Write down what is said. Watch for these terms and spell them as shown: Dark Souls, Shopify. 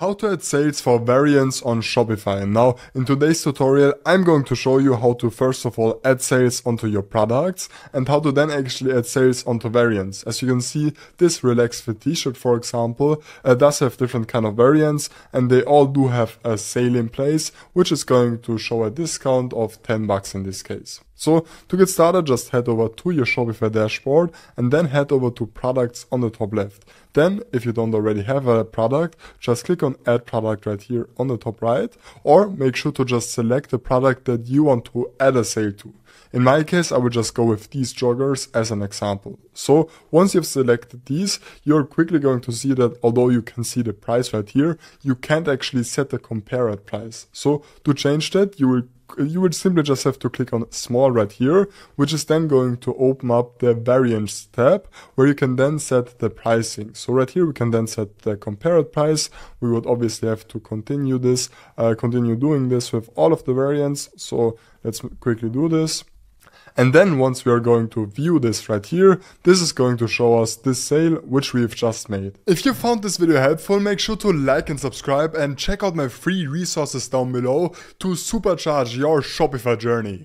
How to add sales for variants on Shopify. Now, in today's tutorial, I'm going to show you how to first of all add sales onto your products and how to then actually add sales onto variants. As you can see, this relaxed fit t-shirt, for example, does have different kind of variants and they all do have a sale in place, which is going to show a discount of $10 in this case. So to get started, just head over to your Shopify dashboard and then head over to products on the top left. Then if you don't already have a product, just click on add product right here on the top right, or make sure to just select the product that you want to add a sale to. In my case, I will just go with these joggers as an example. So once you've selected these, you're quickly going to see that although you can see the price right here, you can't actually set the compared price. So to change that, you will simply just have to click on small right here, which is then going to open up the variants tab where you can then set the pricing. So right here we can then set the compared price. We would obviously have to continue this, continue doing this with all of the variants. So let's quickly do this. And then once we are going to view this right here, this is going to show us this sale which we've just made. If you found this video helpful, make sure to like and subscribe and check out my free resources down below to supercharge your Shopify journey.